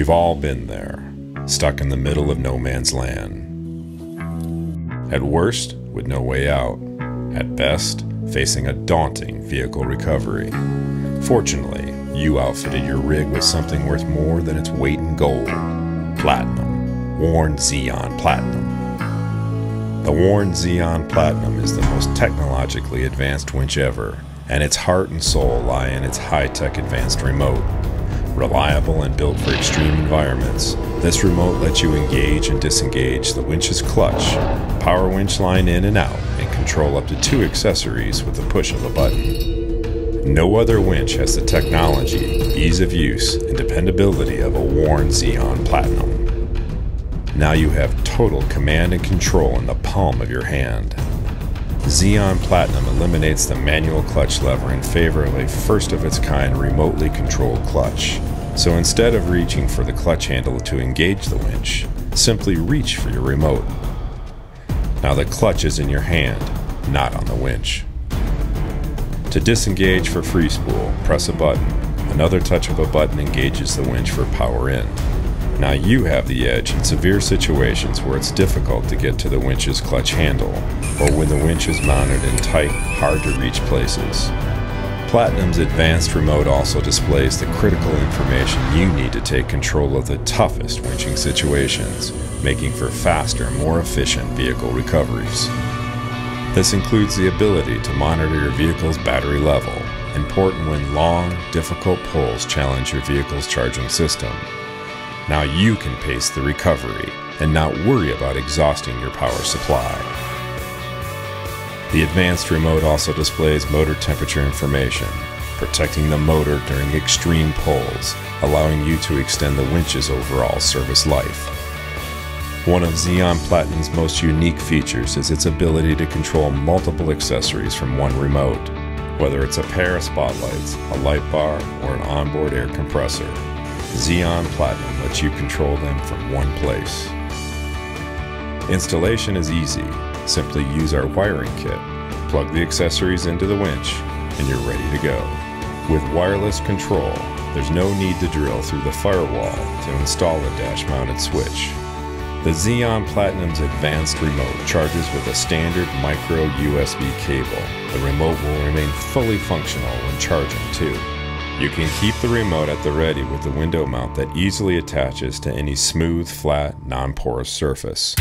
We've all been there, stuck in the middle of no man's land. At worst, with no way out. At best, facing a daunting vehicle recovery. Fortunately, you outfitted your rig with something worth more than its weight in gold. Platinum. WARN Zeon Platinum. The WARN Zeon Platinum is the most technologically advanced winch ever, and its heart and soul lie in its high-tech advanced remote. Reliable and built for extreme environments, this remote lets you engage and disengage the winch's clutch, power winch line in and out, and control up to 2 accessories with the push of a button. No other winch has the technology, ease of use, and dependability of a WARN Zeon Platinum. Now you have total command and control in the palm of your hand. Zeon Platinum eliminates the manual clutch lever in favor of a first-of-its-kind remotely controlled clutch. So instead of reaching for the clutch handle to engage the winch, simply reach for your remote. Now the clutch is in your hand, not on the winch. To disengage for free spool, press a button. Another touch of a button engages the winch for power in. Now you have the edge in severe situations where it's difficult to get to the winch's clutch handle, or when the winch is mounted in tight, hard-to-reach places. Platinum's advanced remote also displays the critical information you need to take control of the toughest winching situations, making for faster, more efficient vehicle recoveries. This includes the ability to monitor your vehicle's battery level, important when long, difficult pulls challenge your vehicle's charging system. Now you can pace the recovery and not worry about exhausting your power supply. The advanced remote also displays motor temperature information, protecting the motor during extreme pulls, allowing you to extend the winch's overall service life. One of Zeon Platinum's most unique features is its ability to control multiple accessories from one remote, whether it's a pair of spotlights, a light bar, or an onboard air compressor. Zeon Platinum lets you control them from one place. Installation is easy. Simply use our wiring kit, plug the accessories into the winch, and you're ready to go. With wireless control, there's no need to drill through the firewall to install a dash-mounted switch. The Zeon Platinum's advanced remote charges with a standard micro USB cable. The remote will remain fully functional when charging too. You can keep the remote at the ready with the window mount that easily attaches to any smooth, flat, non-porous surface.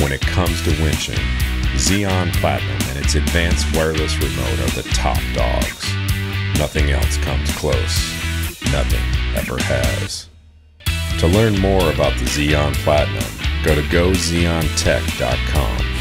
When it comes to winching, Zeon Platinum and its advanced wireless remote are the top dogs. Nothing else comes close. Nothing ever has. To learn more about the Zeon Platinum, go to GoZeonTech.com.